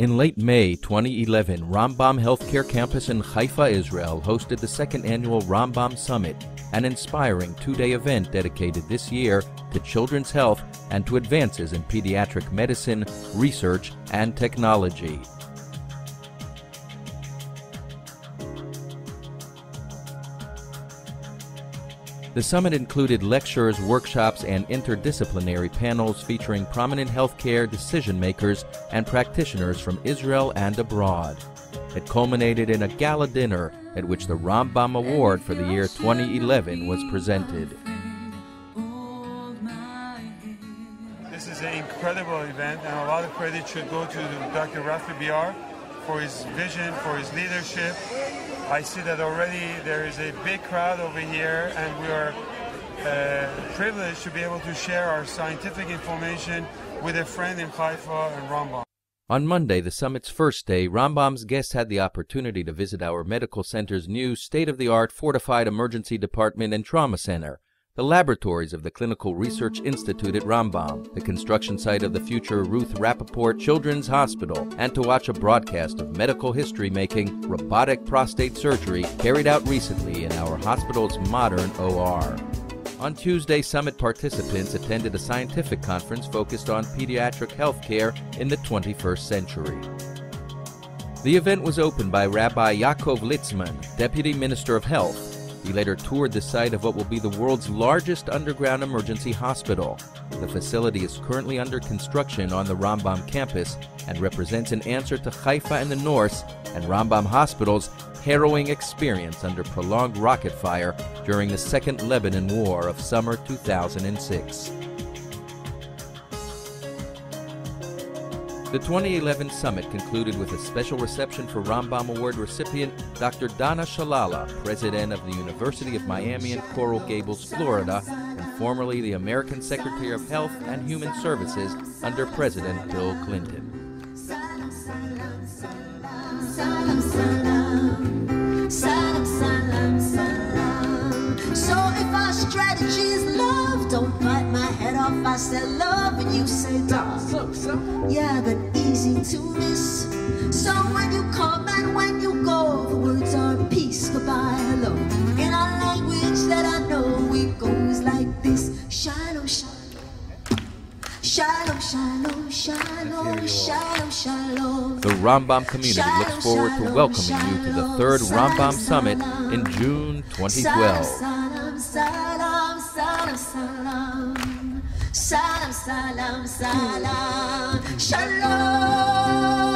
In late May 2011, Rambam Healthcare Campus in Haifa, Israel hosted the second annual Rambam Summit, an inspiring two-day event dedicated this year to children's health and to advances in pediatric medicine, research, and technology. The summit included lectures, workshops, and interdisciplinary panels featuring prominent healthcare decision makers and practitioners from Israel and abroad. It culminated in a gala dinner at which the Rambam Award for the year 2011 was presented. This is an incredible event, and a lot of credit should go to Dr. Rafi Biar for his vision, for his leadership. I see that already there is a big crowd over here, and we are privileged to be able to share our scientific information with a friend in Haifa and Rambam. On Monday, the summit's first day, Rambam's guests had the opportunity to visit our medical center's new state-of-the-art fortified emergency department and trauma center, the laboratories of the Clinical Research Institute at Rambam, the construction site of the future Ruth Rappaport Children's Hospital, and to watch a broadcast of medical history making robotic prostate surgery carried out recently in our hospital's modern OR. On Tuesday, summit participants attended a scientific conference focused on pediatric health care in the 21st century. The event was opened by Rabbi Yaakov Litzman, Deputy Minister of Health. He later toured the site of what will be the world's largest underground emergency hospital. The facility is currently under construction on the Rambam campus and represents an answer to Haifa and the Norse and Rambam Hospital's harrowing experience under prolonged rocket fire during the Second Lebanon War of summer 2006. The 2011 summit concluded with a special reception for Rambam Award recipient Dr. Donna Shalala, president of the University of Miami in Coral Gables, Florida, and formerly the American Secretary of Health and Human Services under President Bill Clinton. Don't bite my head off, I said love, and you say dog. Yeah, but easy to miss. So when you come and when you go, the words are peace, goodbye, hello. In a language that I know, it goes like this. Shalom, shalom, shalom, shalom, shalom, shalom. The Rambam community looks forward to welcoming you to the third Rambam Summit in June 2012. Salam, salam, salam, shalom.